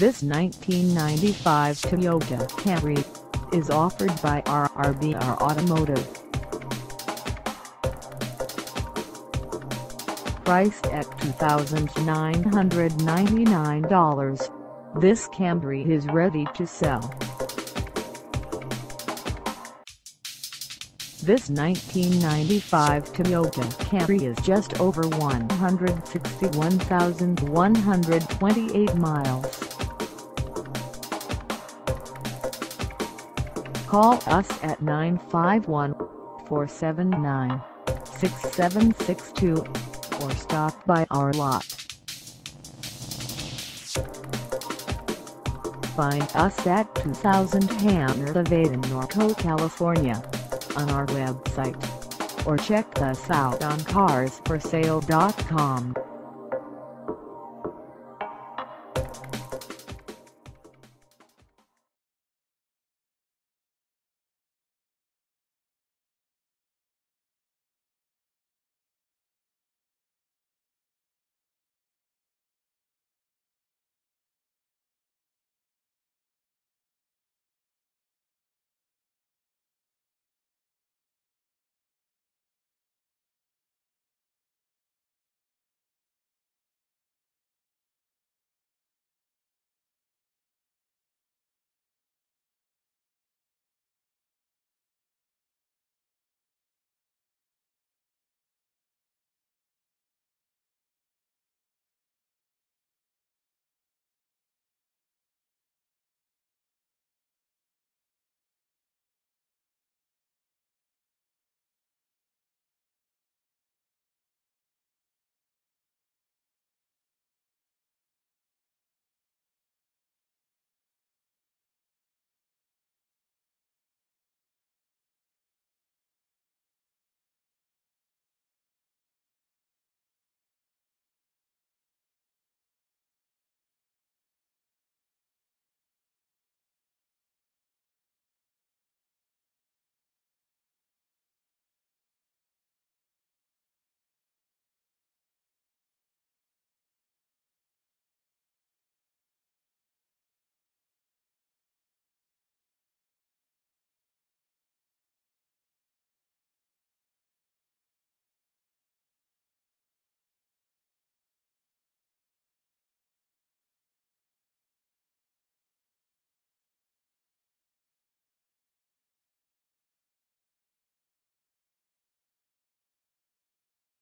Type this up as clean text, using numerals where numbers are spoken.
This 1995 Toyota Camry is offered by RRBR Automotive. Priced at $2,999, this Camry is ready to sell. This 1995 Toyota Camry is just over 161,128 miles. Call us at 951-479-6762 or stop by our lot. Find us at 2000 Hamner Ave in NORCO, California, on our website, or check us out on Carsforsale.com.